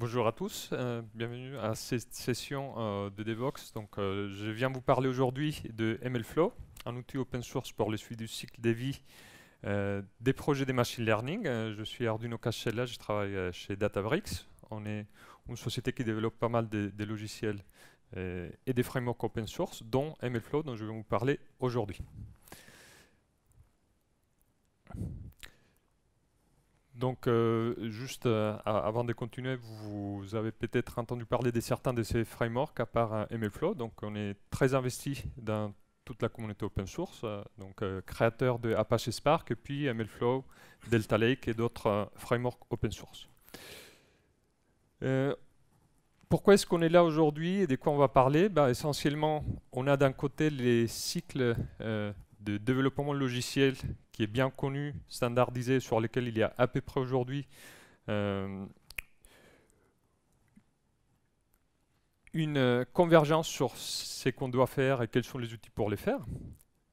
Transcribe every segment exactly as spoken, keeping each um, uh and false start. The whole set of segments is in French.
Bonjour à tous, euh, bienvenue à cette session euh, de DevOps. Donc, euh, je viens vous parler aujourd'hui de MLflow, un outil open source pour le suivi du cycle de vie euh, des projets de machine learning. Euh, je suis Arduino Cascella, je travaille euh, chez Databricks. On est une société qui développe pas mal de, de logiciels euh, et des frameworks open source, dont MLflow, dont je vais vous parler aujourd'hui. Donc, euh, juste euh, avant de continuer, vous, vous avez peut-être entendu parler de certains de ces frameworks à part euh, MLflow. Donc, on est très investi dans toute la communauté open source, euh, donc euh, créateur de Apache Spark, et puis MLflow, Delta Lake et d'autres euh, frameworks open source. Euh, pourquoi est-ce qu'on est là aujourd'hui et de quoi on va parler? Bah, essentiellement, on a d'un côté les cycles euh, de développement logiciel qui est bien connu, standardisé, sur lequel il y a à peu près aujourd'hui euh, une convergence sur ce qu'on doit faire et quels sont les outils pour les faire.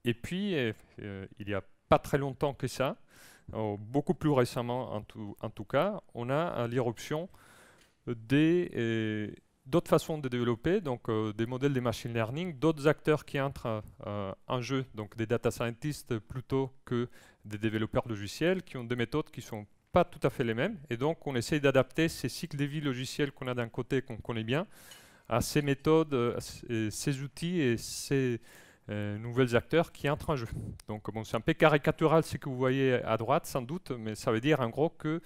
Et puis, euh, il n'y a pas très longtemps que ça, euh, beaucoup plus récemment en tout, en tout cas, on a l'irruption des... Euh, d'autres façons de développer, donc euh, des modèles de machine learning, d'autres acteurs qui entrent euh, en jeu, donc des data scientists plutôt que des développeurs logiciels, qui ont des méthodes qui ne sont pas tout à fait les mêmes. Et donc on essaye d'adapter ces cycles de vie logiciels qu'on a d'un côté, qu'on connaît bien, à ces méthodes, euh, et ces outils et ces euh, nouveaux acteurs qui entrent en jeu. Donc bon, c'est un peu caricatural ce que vous voyez à droite, sans doute, mais ça veut dire en gros qu'il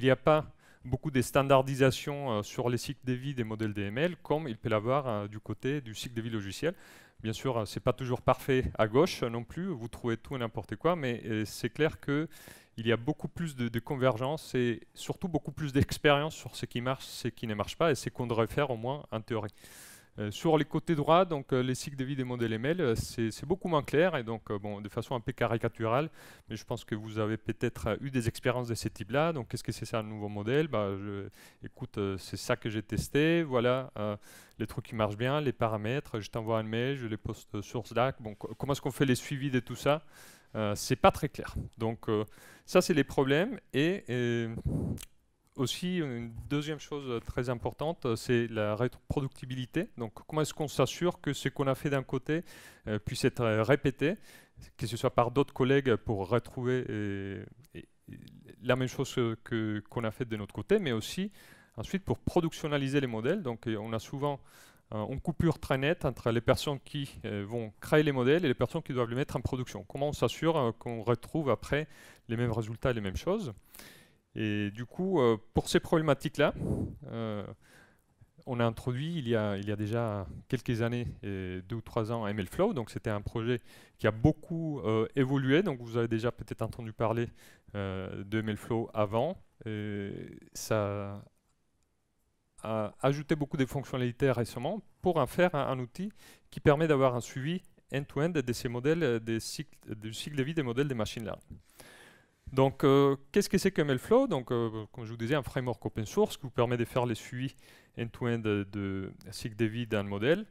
n'y a pas beaucoup de standardisations euh, sur les cycles de vie des modèles de M L, comme il peut l'avoir euh, du côté du cycle de vie logiciel. Bien sûr, euh, ce n'est pas toujours parfait à gauche euh, non plus, vous trouvez tout et n'importe quoi, mais euh, c'est clair qu'il y a beaucoup plus de, de convergence et surtout beaucoup plus d'expérience sur ce qui marche, ce qui ne marche pas, et ce qu'on devrait faire au moins en théorie. Euh, sur les côtés droits, donc, euh, les cycles de vie des modèles M L, euh, c'est beaucoup moins clair, et donc euh, bon, de façon un peu caricaturale, mais je pense que vous avez peut-être euh, eu des expériences de ce type-là. Donc, qu'est-ce que c'est ça, un nouveau modèle? Bah, je, écoute, euh, c'est ça que j'ai testé, voilà euh, les trucs qui marchent bien, les paramètres, je t'envoie un mail, je les poste sur Slack. Bon, comment est-ce qu'on fait les suivis de tout ça? euh, C'est pas très clair. Donc, euh, ça, c'est les problèmes, et... et aussi, une deuxième chose très importante, c'est la reproductibilité. Donc, comment est-ce qu'on s'assure que ce qu'on a fait d'un côté euh, puisse être répété, que ce soit par d'autres collègues pour retrouver euh, la même chose que qu'on a fait de notre côté, mais aussi ensuite pour productionnaliser les modèles. Donc, on a souvent euh, une coupure très nette entre les personnes qui euh, vont créer les modèles et les personnes qui doivent les mettre en production. Comment on s'assure euh, qu'on retrouve après les mêmes résultats et les mêmes choses? Et du coup, euh, pour ces problématiques-là, euh, on a introduit il y a, il y a déjà quelques années, et deux ou trois ans, MLflow. Donc c'était un projet qui a beaucoup euh, évolué. Donc vous avez déjà peut-être entendu parler euh, de MLflow avant. Et ça a ajouté beaucoup de fonctionnalités récemment pour en faire un, un outil qui permet d'avoir un suivi end-to-end de ces modèles, des cycles, du cycle de vie des modèles des machines learning. Donc, euh, qu'est-ce que c'est que MLflow? Donc, euh, comme je vous disais, un framework open source qui vous permet de faire les suivis end-to-end de cycle de vie d'un modèle.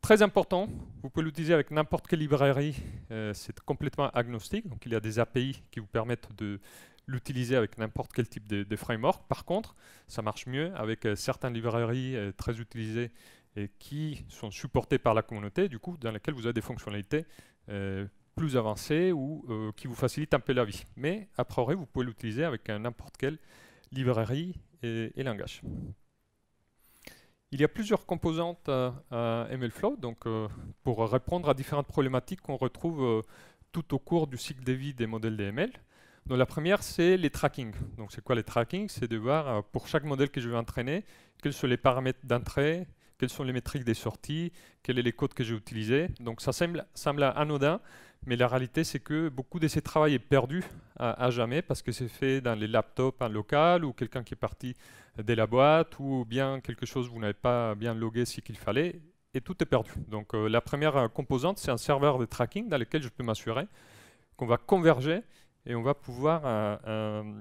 Très important, vous pouvez l'utiliser avec n'importe quelle librairie, euh, c'est complètement agnostique. Donc, il y a des A P I qui vous permettent de l'utiliser avec n'importe quel type de, de framework. Par contre, ça marche mieux avec euh, certaines librairies euh, très utilisées et qui sont supportées par la communauté, du coup, dans lesquelles vous avez des fonctionnalités euh, plus avancé ou euh, qui vous facilite un peu la vie. Mais a priori, vous pouvez l'utiliser avec n'importe quelle librairie et, et langage. Il y a plusieurs composantes à, à MLflow, donc, euh, pour répondre à différentes problématiques qu'on retrouve euh, tout au cours du cycle de vie des modèles des M L. Donc, la première, c'est les tracking. Donc, c'est quoi les tracking? C'est de voir, euh, pour chaque modèle que je vais entraîner, quels sont les paramètres d'entrée, quelles sont les métriques des sorties, quels sont les codes que j'ai utilisés. Donc, ça semble, semble anodin, mais la réalité, c'est que beaucoup de ces travaux est perdu à, à jamais parce que c'est fait dans les laptops en local ou quelqu'un qui est parti de la boîte ou bien quelque chose que vous n'avez pas bien logué ce qu'il fallait et tout est perdu. Donc, euh, la première composante, c'est un serveur de tracking dans lequel je peux m'assurer qu'on va converger et on va pouvoir... Euh, euh,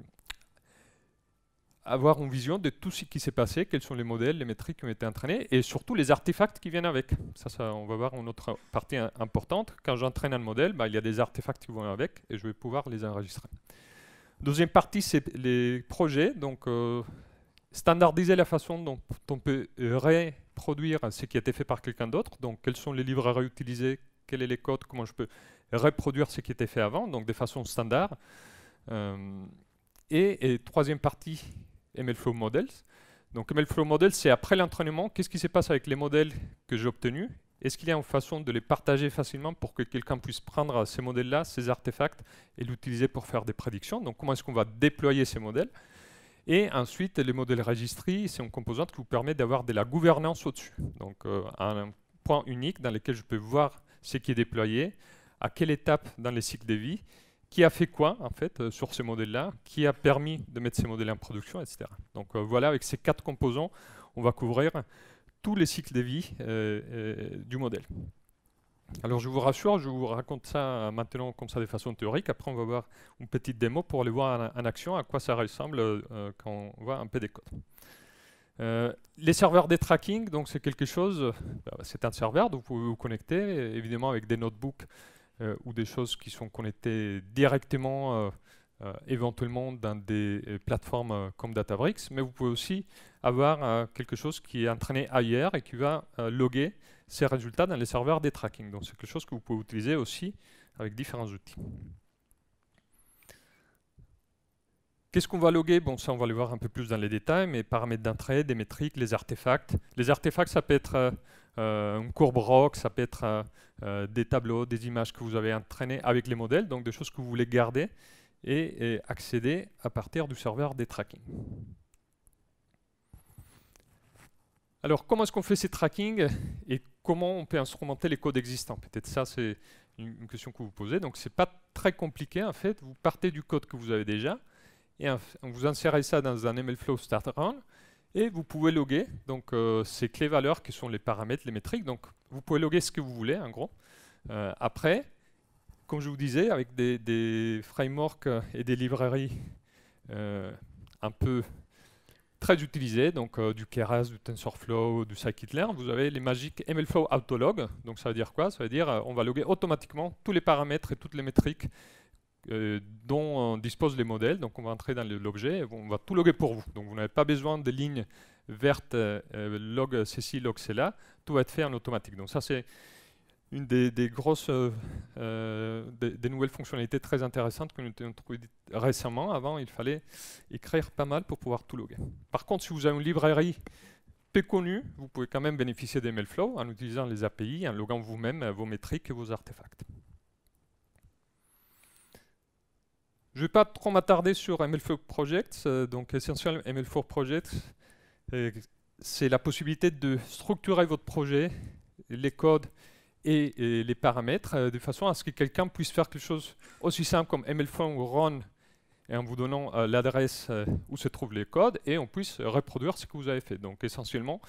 avoir une vision de tout ce qui s'est passé, quels sont les modèles, les métriques qui ont été entraînés, et surtout les artefacts qui viennent avec. Ça, ça on va voir une autre partie importante. Quand j'entraîne un modèle, bah, il y a des artefacts qui vont avec, et je vais pouvoir les enregistrer. Deuxième partie, c'est les projets. Donc, euh, Standardiser la façon dont on peut reproduire ce qui a été fait par quelqu'un d'autre, donc quels sont les livres à réutiliser, quel est les codes, comment je peux reproduire ce qui était fait avant, donc de façon standard. Euh, et, et troisième partie, MLflow Models. Donc MLflow Models, c'est après l'entraînement, qu'est-ce qui se passe avec les modèles que j'ai obtenus? Est-ce qu'il y a une façon de les partager facilement pour que quelqu'un puisse prendre ces modèles-là, ces artefacts, et l'utiliser pour faire des prédictions? Donc comment est-ce qu'on va déployer ces modèles? Et ensuite, les modèles registries, c'est une composante qui vous permet d'avoir de la gouvernance au-dessus. Donc euh, un point unique dans lequel je peux voir ce qui est déployé, à quelle étape dans les cycles de vie, qui a fait quoi en fait euh, sur ces modèles-là, qui a permis de mettre ces modèles en production, et cetera. Donc euh, voilà, avec ces quatre composants, on va couvrir tous les cycles de vie euh, euh, du modèle. Alors je vous rassure, je vous raconte ça maintenant comme ça de façon théorique, après on va voir une petite démo pour aller voir en, en action à quoi ça ressemble euh, quand on voit un peu des codes. Euh, les serveurs de tracking, donc c'est quelque chose, c'est un serveur, donc vous pouvez vous connecter, évidemment avec des notebooks euh, ou des choses qui sont connectées directement euh, euh, éventuellement dans des euh, plateformes euh, comme Databricks, mais vous pouvez aussi avoir euh, quelque chose qui est entraîné ailleurs et qui va euh, loguer ces résultats dans les serveurs de tracking. Donc c'est quelque chose que vous pouvez utiliser aussi avec différents outils. Qu'est-ce qu'on va loguer? Bon, ça on va le voir un peu plus dans les détails, mais paramètres d'entrée, des métriques, les artefacts. Les artefacts, ça peut être euh, une courbe R O C, ça peut être euh, des tableaux, des images que vous avez entraînées avec les modèles, donc des choses que vous voulez garder et, et accéder à partir du serveur de tracking. Alors comment est-ce qu'on fait ces trackings et comment on peut instrumenter les codes existants? Peut-être ça c'est une question que vous posez, donc c'est pas très compliqué en fait, vous partez du code que vous avez déjà, et vous insérez ça dans un MLflow Start Run et vous pouvez loguer donc, euh, ces clés valeurs qui sont les paramètres, les métriques. Donc vous pouvez loguer ce que vous voulez en gros. Euh, après, comme je vous disais, avec des, des frameworks et des librairies euh, un peu très utilisées, donc euh, du Keras, du TensorFlow, du Scikit-Learn, vous avez les magiques MLflow Autolog. Donc ça veut dire quoi? Ça veut dire euh, on va loguer automatiquement tous les paramètres et toutes les métriques Euh, dont euh, disposent les modèles, donc on va entrer dans l'objet, on va tout loguer pour vous. Donc vous n'avez pas besoin de lignes vertes, euh, log ceci, log cela, tout va être fait en automatique. Donc ça c'est une des, des grosses, euh, euh, des, des nouvelles fonctionnalités très intéressantes que nous avons trouvées récemment. Avant il fallait écrire pas mal pour pouvoir tout loguer. Par contre si vous avez une librairie peu connue, vous pouvez quand même bénéficier des MLflow en utilisant les A P I, en loguant vous-même euh, vos métriques et vos artefacts. Je ne vais pas trop m'attarder sur MLflow Projects. Euh, donc essentiellement, MLflow Projects, euh, c'est la possibilité de structurer votre projet, les codes et, et les paramètres, euh, de façon à ce que quelqu'un puisse faire quelque chose aussi simple comme MLflow Run, et en vous donnant euh, l'adresse euh, où se trouvent les codes, et on puisse reproduire ce que vous avez fait. Donc essentiellement,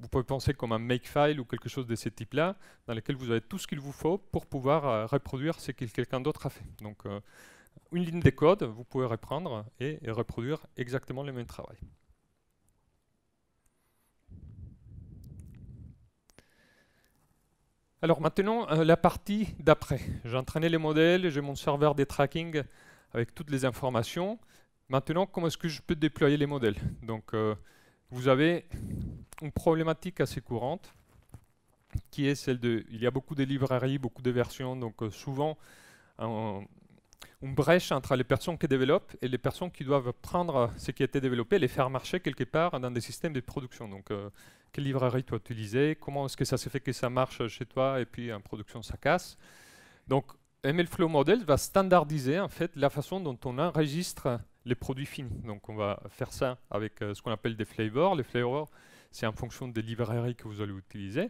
vous pouvez penser comme un Makefile ou quelque chose de ce type-là, dans lequel vous avez tout ce qu'il vous faut pour pouvoir euh, reproduire ce que quelqu'un d'autre a fait. Donc, euh, une ligne de code, vous pouvez reprendre et, et reproduire exactement le même travail. Alors maintenant, euh, la partie d'après. J'ai entraîné les modèles, j'ai mon serveur de tracking avec toutes les informations. Maintenant, comment est-ce que je peux déployer les modèles? Donc, euh, vous avez une problématique assez courante qui est celle de... Il y a beaucoup de librairies, beaucoup de versions, donc euh, souvent... Euh, une brèche entre les personnes qui développent et les personnes qui doivent prendre ce qui a été développé et les faire marcher quelque part dans des systèmes de production. Donc, euh, quelle librairie tu as utilisé? Comment est-ce que ça se fait que ça marche chez toi et puis en production ça casse? Donc, MLflow Models va standardiser en fait la façon dont on enregistre les produits finis. Donc, on va faire ça avec euh, ce qu'on appelle des flavors. Les flavors, c'est en fonction des librairies que vous allez utiliser.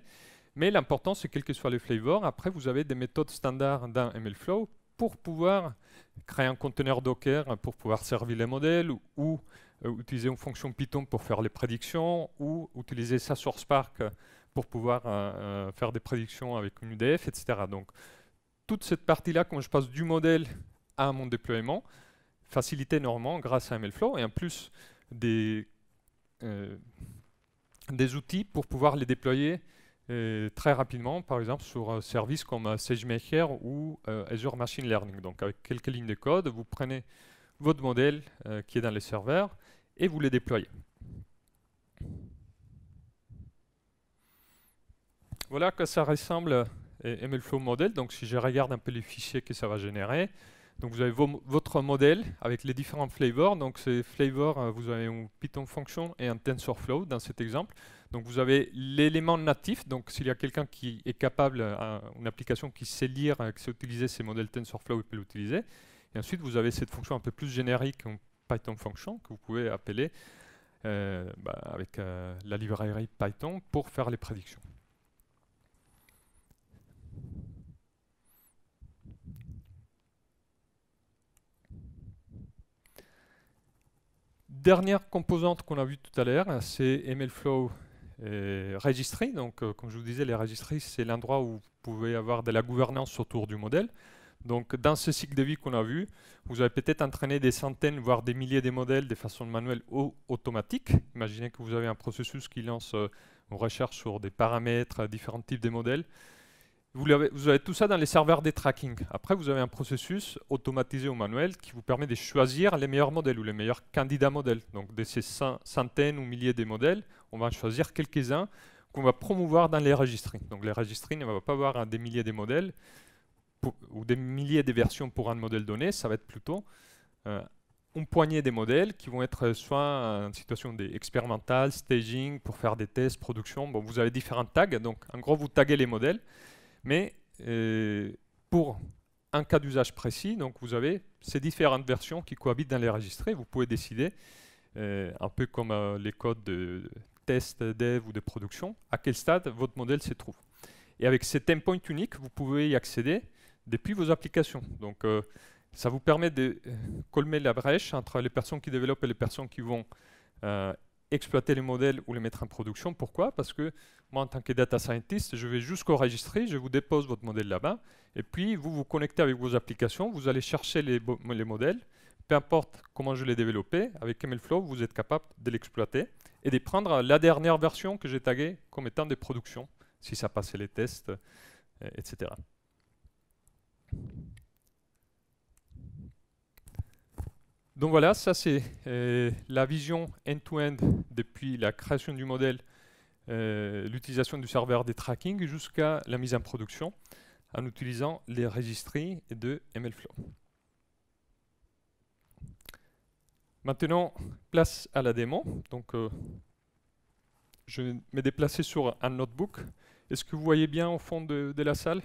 Mais l'important, c'est quel que soit les flavors. Après, vous avez des méthodes standards dans MLflow pour pouvoir créer un conteneur Docker, pour pouvoir servir les modèles, ou, ou euh, utiliser une fonction Python pour faire les prédictions, ou utiliser ça sur Spark pour pouvoir euh, faire des prédictions avec une U D F, et cetera. Donc, toute cette partie-là, quand je passe du modèle à mon déploiement, facilite énormément grâce à MLflow, et en plus des, euh, des outils pour pouvoir les déployer et très rapidement, par exemple sur un euh, service comme euh, SageMaker ou euh, Azure Machine Learning. Donc avec quelques lignes de code, vous prenez votre modèle euh, qui est dans les serveurs et vous le déployez. voilà que ça ressemble M L Flow modèle. Donc si je regarde un peu les fichiers que ça va générer, donc vous avez vo votre modèle avec les différents flavors. Donc ces flavors, vous avez une Python function et un TensorFlow dans cet exemple. Donc vous avez l'élément natif. Donc s'il y a quelqu'un qui est capable, à une application qui sait lire, qui sait utiliser ces modèles TensorFlow, il peut l'utiliser. Et ensuite vous avez cette fonction un peu plus générique, une Python function que vous pouvez appeler euh, bah, avec euh, la librairie Python pour faire les prédictions. Dernière composante qu'on a vue tout à l'heure, c'est M L Flow euh, Registry. Donc, euh, comme je vous disais, les registries, c'est l'endroit où vous pouvez avoir de la gouvernance autour du modèle. Donc, dans ce cycle de vie qu'on a vu, vous avez peut-être entraîné des centaines, voire des milliers de modèles de façon manuelle ou automatique. Imaginez que vous avez un processus qui lance euh, une recherche sur des paramètres, différents types de modèles. Vous avez, vous avez tout ça dans les serveurs de tracking. Après, vous avez un processus automatisé ou manuel qui vous permet de choisir les meilleurs modèles ou les meilleurs candidats modèles. Donc, de ces centaines ou milliers de modèles, on va choisir quelques-uns qu'on va promouvoir dans les registries. Donc, les registries ne vont pas avoir hein, des milliers de modèles pour, ou des milliers de versions pour un modèle donné. Ça va être plutôt euh, une poignée de modèles qui vont être soit en situation d'expérimental, staging, pour faire des tests, production. Bon, vous avez différents tags. Donc, en gros, vous taguez les modèles. Mais euh, pour un cas d'usage précis, donc vous avez ces différentes versions qui cohabitent dans les registres. Vous pouvez décider, euh, un peu comme euh, les codes de test, dev ou de production, à quel stade votre modèle se trouve. Et avec cet endpoint unique, vous pouvez y accéder depuis vos applications. Donc euh, ça vous permet de euh, colmer la brèche entre les personnes qui développent et les personnes qui vont euh, exploiter les modèles ou les mettre en production. Pourquoi? Parce que moi, en tant que data scientist, je vais jusqu'au registry, je vous dépose votre modèle là-bas, et puis vous vous connectez avec vos applications, vous allez chercher les, les modèles, peu importe comment je les développé, avec M L Flow, vous êtes capable de l'exploiter et de prendre la dernière version que j'ai taguée comme étant des productions, si ça passait les tests, euh, et cetera. Donc voilà, ça c'est euh, la vision end-to-end depuis la création du modèle, euh, l'utilisation du serveur des tracking jusqu'à la mise en production en utilisant les registries de M L Flow. Maintenant, place à la démo. Donc, euh, je vais me déplacer sur un notebook. Est-ce que vous voyez bien au fond de, de la salle?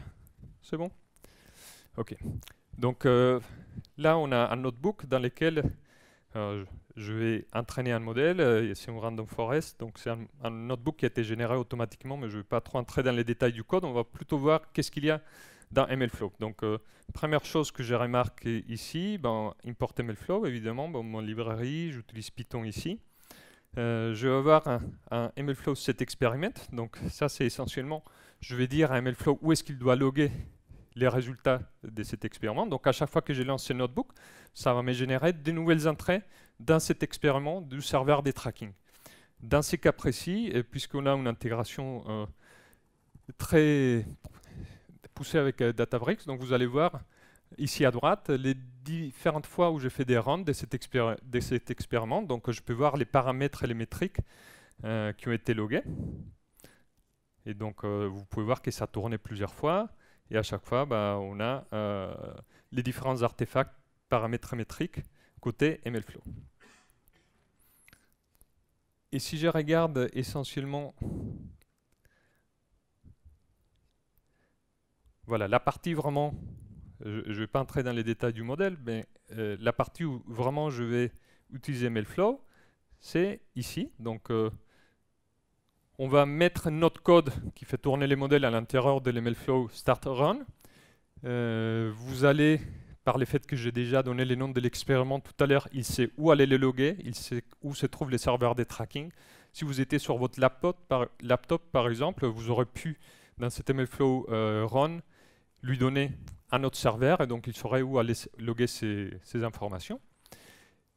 C'est bon? Ok. Donc euh, là, on a un notebook dans lequel euh, je vais entraîner un modèle. Euh, c'est un random forest. Donc c'est un, un notebook qui a été généré automatiquement, mais je ne vais pas trop entrer dans les détails du code. On va plutôt voir qu'est-ce qu'il y a dans M L Flow. Donc euh, première chose que j'ai remarqué ici, ben, import M L Flow, évidemment, ben, mon librairie, j'utilise Python ici. Euh, je vais avoir un, un M L Flow set experiment. Donc ça, c'est essentiellement, je vais dire à M L Flow où est-ce qu'il doit loguer les résultats de cet expériment. Donc à chaque fois que je lance ce notebook, ça va me générer de nouvelles entrées dans cet expériment du serveur des tracking. Dans ces cas précis, puisqu'on a une intégration euh, très poussée avec euh, Databricks, donc vous allez voir ici à droite les différentes fois où j'ai fait des runs de cet, expéri de cet expériment. Donc je peux voir les paramètres et les métriques euh, qui ont été logués. Et donc euh, vous pouvez voir que ça tournait plusieurs fois. Et à chaque fois, bah, on a euh, les différents artefacts paramétriques côté M L Flow. Et si je regarde essentiellement voilà, la partie vraiment, je ne vais pas entrer dans les détails du modèle, mais euh, la partie où vraiment je vais utiliser M L Flow, c'est ici. Donc, euh, on va mettre notre code qui fait tourner les modèles à l'intérieur de l'M L Flow Start Run. Euh, vous allez, par le fait que j'ai déjà donné les noms de l'expériment tout à l'heure, il sait où aller les loguer, il sait où se trouvent les serveurs de tracking. Si vous étiez sur votre laptop par, laptop, par exemple, vous aurez pu, dans cet M L Flow euh, Run, lui donner un autre serveur, et donc il saurait où aller loguer ces, ces informations.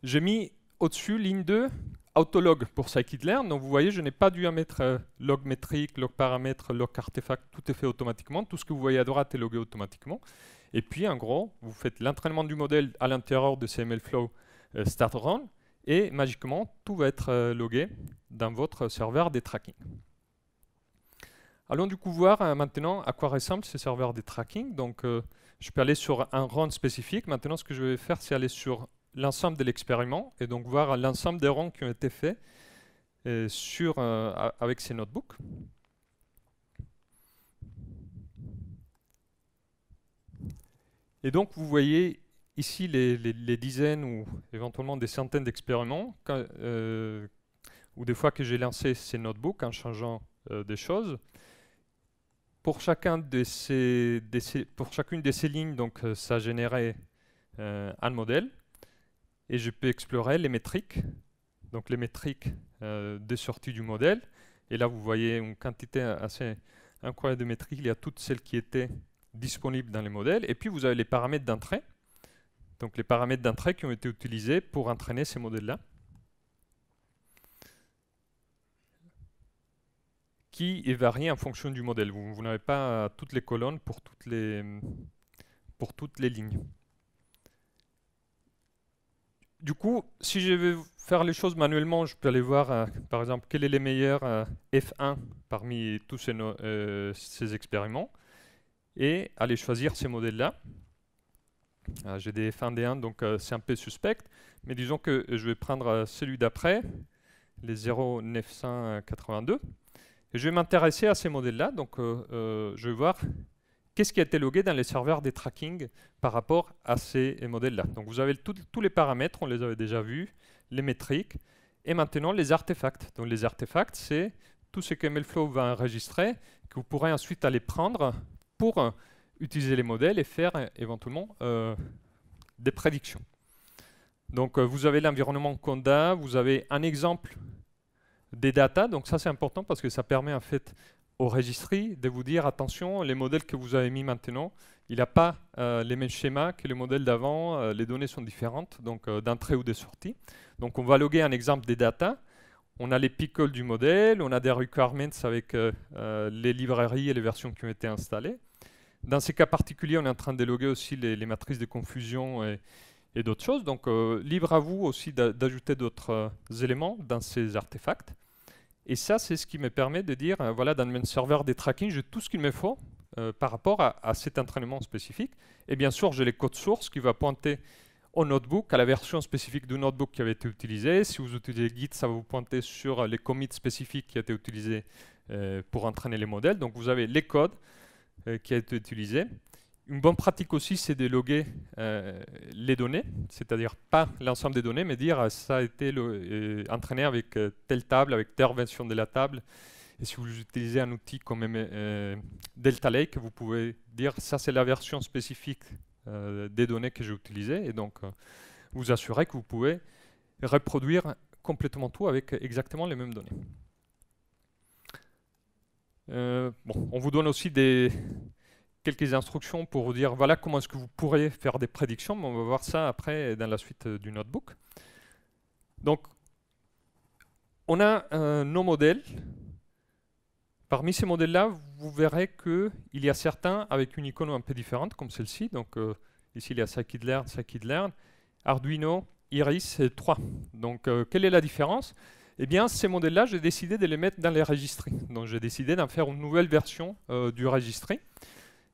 J'ai mis au-dessus, ligne deux, Autolog pour scikit-learn, donc vous voyez, je n'ai pas dû mettre euh, log métrique, log paramètre, log artefact, tout est fait automatiquement. Tout ce que vous voyez à droite est logué automatiquement. Et puis, en gros, vous faites l'entraînement du modèle à l'intérieur de ces M L Flow euh, Start Run, et magiquement, tout va être euh, logué dans votre serveur des tracking. Allons du coup voir euh, maintenant à quoi ressemblent ces serveurs de tracking. Donc, euh, je peux aller sur un rang spécifique. Maintenant, ce que je vais faire, c'est aller sur l'ensemble de l'expériment et donc voir l'ensemble des rangs qui ont été faits euh, sur, euh, avec ces notebooks. Et donc, vous voyez ici les, les, les dizaines ou éventuellement des centaines d'expériments, euh, ou des fois que j'ai lancé ces notebooks en changeant euh, des choses. Pour, chacun de ces, de ces, pour chacune de ces lignes, donc, euh, ça générait euh, un modèle. Et je peux explorer les métriques, donc les métriques euh, des sorties du modèle. Et là, vous voyez une quantité assez incroyable de métriques. Il y a toutes celles qui étaient disponibles dans les modèles. Et puis, vous avez les paramètres d'entrée. Donc, les paramètres d'entrée qui ont été utilisés pour entraîner ces modèles-là, qui varient en fonction du modèle. Vous, vous n'avez pas toutes les colonnes pour toutes les, pour toutes les lignes. Du coup, si je veux faire les choses manuellement, je peux aller voir, euh, par exemple, quel est le meilleur euh, F un parmi tous ces, no euh, ces expériments, et aller choisir ces modèles-là. Ah, j'ai des F un D un, donc euh, c'est un peu suspect, mais disons que je vais prendre euh, celui d'après, les zéro neuf cent quatre-vingt-deux, et je vais m'intéresser à ces modèles-là. Donc euh, euh, je vais voir qu'est-ce qui a été logué dans les serveurs des tracking par rapport à ces modèles-là. Donc vous avez tout, tous les paramètres, on les avait déjà vus, les métriques, et maintenant les artefacts. Donc les artefacts, c'est tout ce que MLflow va enregistrer, que vous pourrez ensuite aller prendre pour euh, utiliser les modèles et faire euh, éventuellement euh, des prédictions. Donc euh, vous avez l'environnement Conda, vous avez un exemple des data, donc ça c'est important parce que ça permet en fait aux registries de vous dire attention, les modèles que vous avez mis maintenant, il n'a pas euh, les mêmes schémas que les modèles d'avant, euh, les données sont différentes, donc euh, d'entrée ou de sortie. Donc on va loguer un exemple des data, on a les pickles du modèle, on a des requirements avec euh, euh, les librairies et les versions qui ont été installées. Dans ces cas particuliers, on est en train de loguer aussi les, les matrices de confusion et, et d'autres choses. Donc, euh, libre à vous aussi d'ajouter d'autres euh, éléments dans ces artefacts. Et ça, c'est ce qui me permet de dire, euh, voilà, dans mon serveur des tracking, j'ai tout ce qu'il me faut euh, par rapport à, à cet entraînement spécifique. Et bien sûr, j'ai les codes sources qui vont pointer au notebook, à la version spécifique du notebook qui avait été utilisée. Si vous utilisez Git, ça va vous pointer sur les commits spécifiques qui ont été utilisés euh, pour entraîner les modèles. Donc, vous avez les codes qui a été utilisé. Une bonne pratique aussi, c'est de loguer euh, les données, c'est-à-dire pas l'ensemble des données, mais dire euh, ça a été le, euh, entraîné avec euh, telle table, avec telle version de la table. Et si vous utilisez un outil comme euh, Delta Lake, vous pouvez dire ça c'est la version spécifique euh, des données que j'ai utilisées, et donc euh, vous assurez que vous pouvez reproduire complètement tout avec exactement les mêmes données. Euh, bon, on vous donne aussi des, quelques instructions pour vous dire voilà comment est-ce que vous pourrez faire des prédictions, mais on va voir ça après dans la suite euh, du notebook. Donc, on a euh, nos modèles. Parmi ces modèles-là, vous verrez qu'il y a certains avec une icône un peu différente, comme celle-ci. Donc, euh, ici, il y a Scikit-Learn, Scikit-Learn, Arduino, Iris et trois. Donc, euh, quelle est la différence ? Eh bien, ces modèles-là, j'ai décidé de les mettre dans les registries. Donc, j'ai décidé d'en faire une nouvelle version euh, du registry.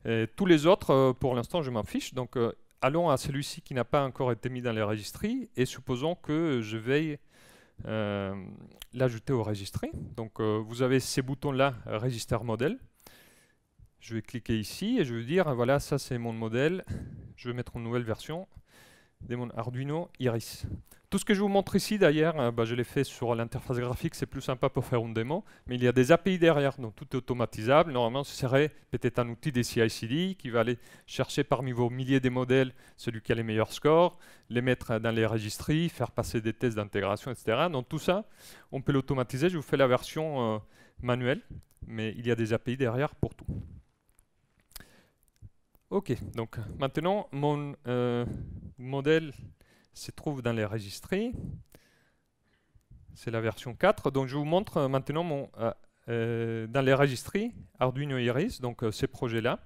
Et tous les autres, euh, pour l'instant, je m'en fiche. Donc, euh, allons à celui-ci qui n'a pas encore été mis dans les registries et supposons que je veille euh, l'ajouter au registry. Donc, euh, vous avez ces boutons-là, Register Model. Je vais cliquer ici et je vais dire, voilà, ça c'est mon modèle. Je vais mettre une nouvelle version de mon Arduino Iris. Tout ce que je vous montre ici, d'ailleurs, euh, bah, je l'ai fait sur l'interface graphique, c'est plus sympa pour faire une démo, mais il y a des A P I derrière, donc tout est automatisable. Normalement, ce serait peut-être un outil des C I C D qui va aller chercher parmi vos milliers de modèles celui qui a les meilleurs scores, les mettre dans les registries, faire passer des tests d'intégration, et cetera. Donc tout ça, on peut l'automatiser. Je vous fais la version euh, manuelle, mais il y a des A P I derrière pour tout. Ok, donc maintenant, mon euh, modèle se trouve dans les registries. C'est la version quatre. Donc je vous montre euh, maintenant mon, euh, euh, dans les registries Arduino Iris, donc euh, ces projets-là.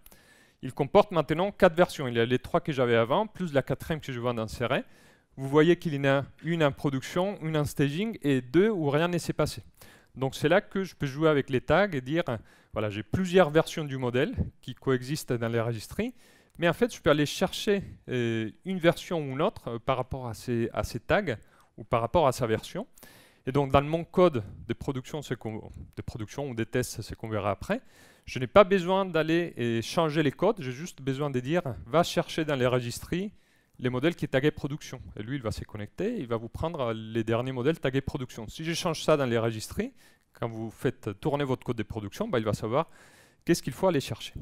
Il comporte maintenant quatre versions. Il y a les trois que j'avais avant, plus la quatrième que je viens d'insérer. Vous voyez qu'il y en a une en production, une en staging et deux où rien ne s'est passé. Donc c'est là que je peux jouer avec les tags et dire, voilà, j'ai plusieurs versions du modèle qui coexistent dans les registries, mais en fait je peux aller chercher euh, une version ou une autre euh, par rapport à ces, à ces tags ou par rapport à sa version. Et donc dans mon code de production, de production ou des tests, c'est qu'on verra après, je n'ai pas besoin d'aller changer les codes, j'ai juste besoin de dire, va chercher dans les registries les modèles qui est tagué production. Et lui, il va se connecter, il va vous prendre les derniers modèles tagués production. Si je change ça dans les registries, quand vous faites tourner votre code de production, bah, il va savoir qu'est-ce qu'il faut aller chercher.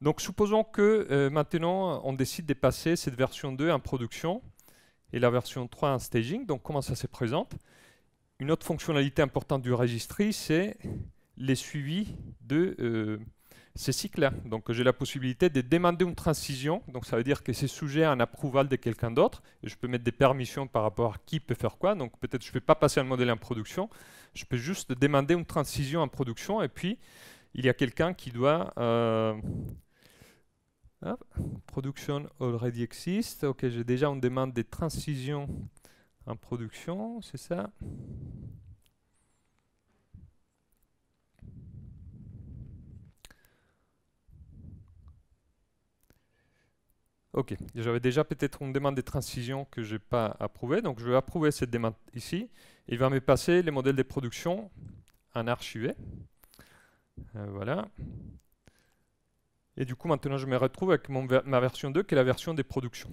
Donc supposons que euh, maintenant, on décide de passer cette version deux en production et la version trois en staging. Donc comment ça se présente? Une autre fonctionnalité importante du registry, c'est les suivis de... Euh, ces cycles-là. Donc j'ai la possibilité de demander une transition, donc ça veut dire que c'est sujet à un approval de quelqu'un d'autre, et je peux mettre des permissions par rapport à qui peut faire quoi, donc peut-être je ne peux pas passer un modèle en production, je peux juste demander une transition en production, et puis il y a quelqu'un qui doit... Euh ah, production already exists, ok, j'ai déjà une demande de transition en production, c'est ça? Ok, j'avais déjà peut-être une demande de transition que je n'ai pas approuvée, donc je vais approuver cette demande ici. Il va me passer les modèles de production en archivé. Euh, voilà. Et du coup, maintenant, je me retrouve avec mon ver ma version deux, qui est la version des productions.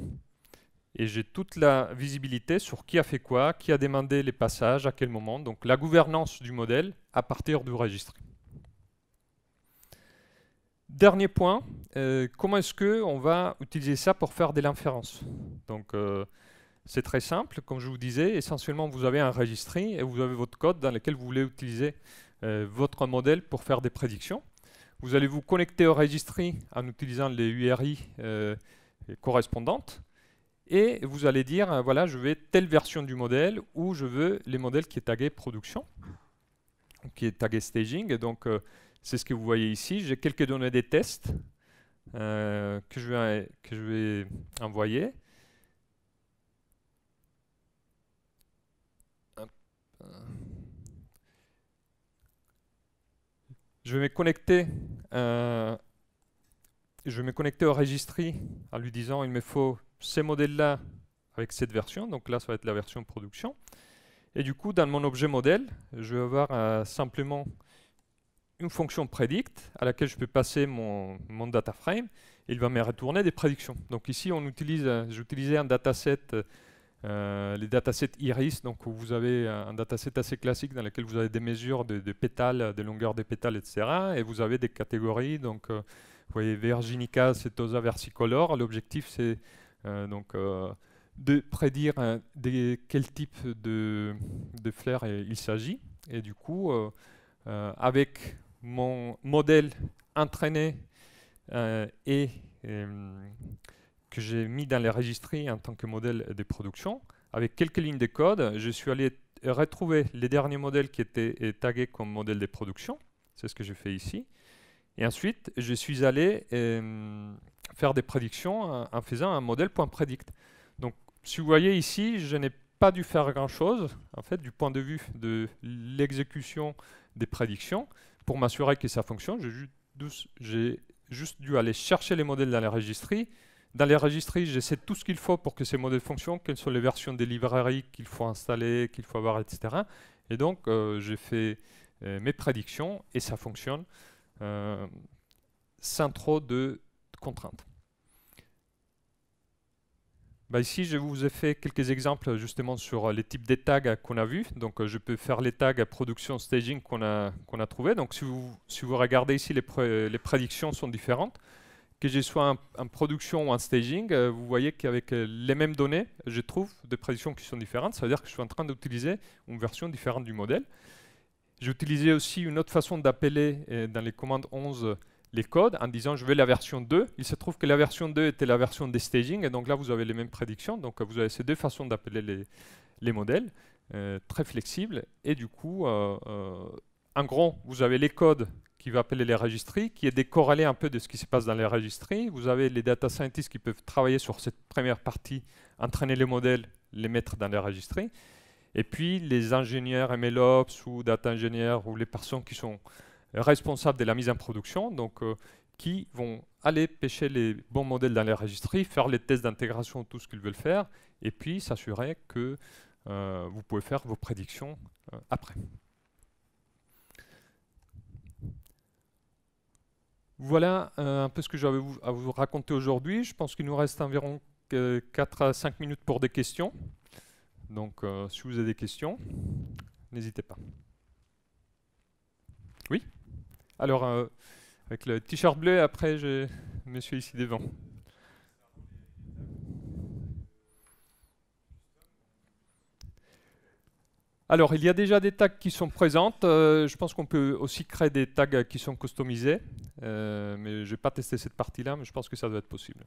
Et j'ai toute la visibilité sur qui a fait quoi, qui a demandé les passages, à quel moment. Donc la gouvernance du modèle à partir du registre. Dernier point, euh, comment est-ce qu'on va utiliser ça pour faire de l'inférence? Donc euh, c'est très simple, comme je vous disais, essentiellement vous avez un registry et vous avez votre code dans lequel vous voulez utiliser euh, votre modèle pour faire des prédictions. Vous allez vous connecter au registry en utilisant les U R I euh, correspondantes et vous allez dire, euh, voilà, je veux telle version du modèle ou je veux les modèles qui est tagué production, qui est tagué staging, et donc euh, c'est ce que vous voyez ici. J'ai quelques données des tests euh, que, je vais, que je vais envoyer. Je vais me connecter, euh, je vais me connecter au registry en lui disant il me faut ces modèles-là avec cette version. Donc là, ça va être la version production. Et du coup, dans mon objet modèle, je vais avoir euh, simplement une fonction predict à laquelle je peux passer mon, mon data frame et il va me retourner des prédictions. Donc ici, on utilise, j'utilisais un dataset, euh, les datasets Iris, donc où vous avez un dataset assez classique dans lequel vous avez des mesures de, de pétales, de longueur des pétales, et cetera. Et vous avez des catégories, donc euh, vous voyez Virginica, Setosa, versicolore. L'objectif, c'est euh, donc euh, de prédire euh, de quel type de, de fleurs il s'agit. Et du coup, euh, euh, avec mon modèle entraîné euh, et euh, que j'ai mis dans les registries en tant que modèle de production. Avec quelques lignes de code, je suis allé retrouver les derniers modèles qui étaient tagués comme modèle de production. C'est ce que j'ai fait ici. Et ensuite, je suis allé euh, faire des prédictions en, en faisant un modèle.predict. Donc, si vous voyez ici, je n'ai pas dû faire grand-chose, en fait, du point de vue de l'exécution des prédictions. Pour m'assurer que ça fonctionne, j'ai ju juste dû aller chercher les modèles dans les registries. Dans les registries, j'essaie tout ce qu'il faut pour que ces modèles fonctionnent, quelles sont les versions des librairies qu'il faut installer, qu'il faut avoir, et cetera. Et donc, euh, j'ai fait euh, mes prédictions et ça fonctionne euh, sans trop de contraintes. Bah ici, je vous ai fait quelques exemples justement sur les types de tags qu'on a vus. Donc, je peux faire les tags production staging qu'on a, qu'on a trouvé. Donc, si vous, si vous regardez ici, les, pré les prédictions sont différentes. Que je sois en production ou en staging, euh, vous voyez qu'avec euh, les mêmes données, je trouve des prédictions qui sont différentes. Ça veut dire que je suis en train d'utiliser une version différente du modèle. J'ai utilisé aussi une autre façon d'appeler euh, dans les commandes onze les codes en disant je veux la version deux. Il se trouve que la version deux était la version des staging et donc là vous avez les mêmes prédictions. Donc vous avez ces deux façons d'appeler les, les modèles, euh, très flexibles. Et du coup, euh, euh, en gros, vous avez les codes qui vont appeler les registries, qui est décorrélé un peu de ce qui se passe dans les registries. Vous avez les data scientists qui peuvent travailler sur cette première partie, entraîner les modèles, les mettre dans les registries. Et puis les ingénieurs MLOps ou data ingénieurs ou les personnes qui sont responsables de la mise en production, donc euh, qui vont aller pêcher les bons modèles dans les registries, faire les tests d'intégration, tout ce qu'ils veulent faire, et puis s'assurer que euh, vous pouvez faire vos prédictions euh, après. Voilà euh, un peu ce que j'avais à vous raconter aujourd'hui. Je pense qu'il nous reste environ quatre à cinq minutes pour des questions. Donc, euh, si vous avez des questions, n'hésitez pas. Oui? Alors, euh, avec le t-shirt bleu, après, je me suis ici devant. Alors, il y a déjà des tags qui sont présentes. Euh, je pense qu'on peut aussi créer des tags qui sont customisés. Euh, mais je n'ai pas testé cette partie-là, mais je pense que ça doit être possible.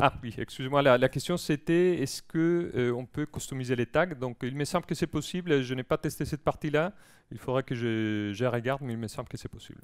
Ah oui, excusez-moi, la, la question c'était est-ce que euh, on peut customiser les tags? Donc il me semble que c'est possible, je n'ai pas testé cette partie-là, il faudra que je, je regarde, mais il me semble que c'est possible.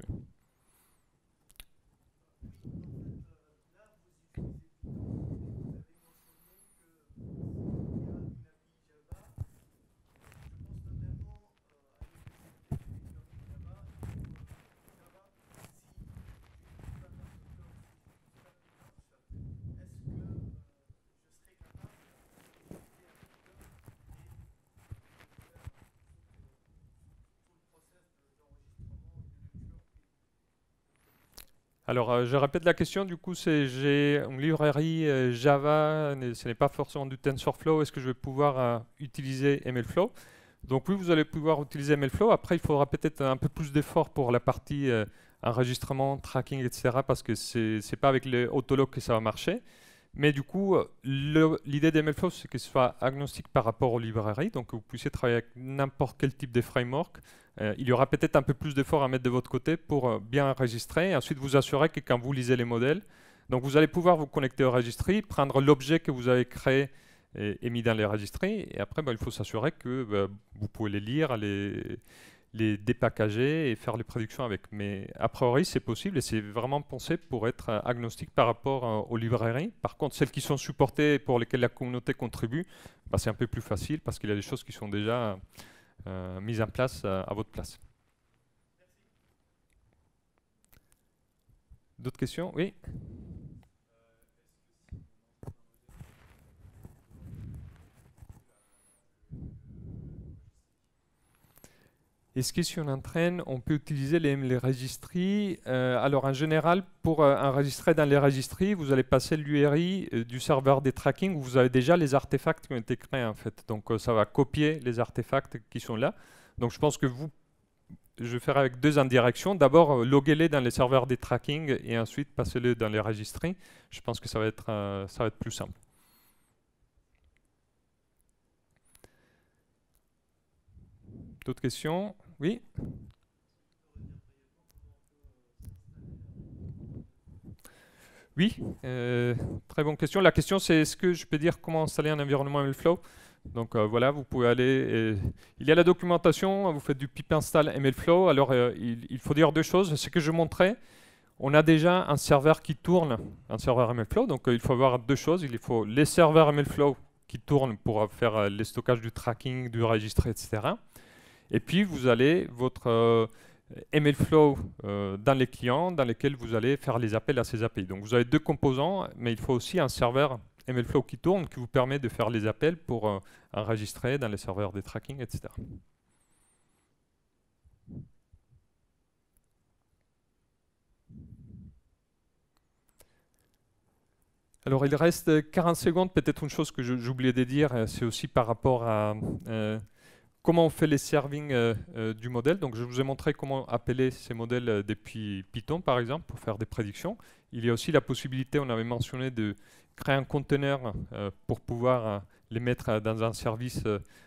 Alors, euh, je répète la question, du coup, c'est j'ai une librairie euh, Java, ce n'est pas forcément du TensorFlow, est-ce que je vais pouvoir euh, utiliser MLflow? Donc oui, vous allez pouvoir utiliser MLflow, après il faudra peut-être un peu plus d'efforts pour la partie euh, enregistrement, tracking, et cetera, parce que ce n'est pas avec les autologues que ça va marcher. Mais du coup, l'idée d'MLflow, c'est que ce soit agnostique par rapport aux librairies, donc vous puissiez travailler avec n'importe quel type de framework. Euh, il y aura peut-être un peu plus d'efforts à mettre de votre côté pour euh, bien enregistrer, et ensuite vous assurer que quand vous lisez les modèles, donc vous allez pouvoir vous connecter aux registries, prendre l'objet que vous avez créé et, et mis dans les registries, et après bah, il faut s'assurer que bah, vous pouvez les lire, les, les dépackager et faire les prédictions avec. Mais a priori c'est possible et c'est vraiment pensé pour être euh, agnostique par rapport euh, aux librairies. Par contre celles qui sont supportées et pour lesquelles la communauté contribue, bah, c'est un peu plus facile parce qu'il y a des choses qui sont déjà euh, mises en place euh, à votre place. D'autres questions? Oui? Est-ce que si on entraîne, on peut utiliser les, les registries? euh, Alors en général, pour euh, enregistrer dans les registries, vous allez passer l'U R I euh, du serveur des tracking où vous avez déjà les artefacts qui ont été créés en fait. Donc euh, ça va copier les artefacts qui sont là. Donc je pense que vous, je vais faire avec deux indirections. D'abord, euh, loguez-les dans les serveurs des tracking et ensuite passez-les dans les registries. Je pense que ça va être, euh, ça va être plus simple. D'autres questions? Oui? Oui, euh, très bonne question. La question c'est est-ce que je peux dire comment installer un environnement MLflow? Donc euh, voilà, vous pouvez aller... Et... Il y a la documentation, vous faites du pip install MLflow. Alors euh, il, il faut dire deux choses. Ce que je montrais, on a déjà un serveur qui tourne, un serveur MLflow. Donc euh, il faut avoir deux choses. Il faut les serveurs MLflow qui tournent pour faire euh, les stockages du tracking, du registre, et cetera. Et puis vous allez votre euh, MLflow euh, dans les clients dans lesquels vous allez faire les appels à ces A P I. Donc vous avez deux composants, mais il faut aussi un serveur MLflow qui tourne, qui vous permet de faire les appels pour euh, enregistrer dans les serveurs des tracking, et cetera. Alors il reste quarante secondes, peut-être une chose que j'oubliais de dire, c'est aussi par rapport à... Euh, comment on fait les serving euh, euh, du modèle. Donc je vous ai montré comment appeler ces modèles euh, depuis Python par exemple pour faire des prédictions. Il y a aussi la possibilité, on avait mentionné, de créer un conteneur euh, pour pouvoir euh, les mettre euh, dans un service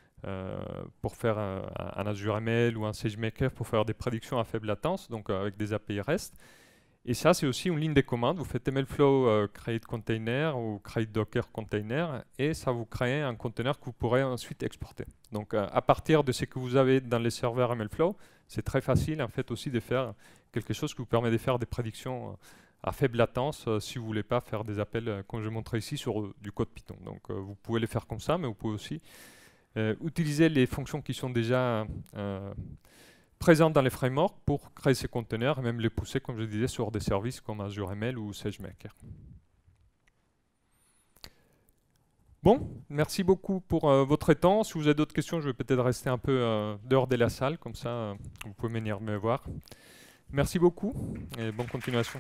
euh, pour faire euh, un Azure M L ou un SageMaker pour faire des prédictions à faible latence, donc euh, avec des A P I REST. Et ça, c'est aussi une ligne de commande. Vous faites MLflow euh, create container ou create docker container et ça vous crée un container que vous pourrez ensuite exporter. Donc euh, à partir de ce que vous avez dans les serveurs MLflow, c'est très facile en fait aussi de faire quelque chose qui vous permet de faire des prédictions à faible latence euh, si vous voulez pas faire des appels, euh, comme je montre ici, sur euh, du code Python. Donc euh, vous pouvez les faire comme ça, mais vous pouvez aussi euh, utiliser les fonctions qui sont déjà euh, présentes dans les frameworks pour créer ces conteneurs et même les pousser, comme je disais, sur des services comme Azure M L ou SageMaker. Bon, merci beaucoup pour euh, votre temps. Si vous avez d'autres questions, je vais peut-être rester un peu euh, dehors de la salle, comme ça euh, vous pouvez venir me voir. Merci beaucoup et bonne continuation.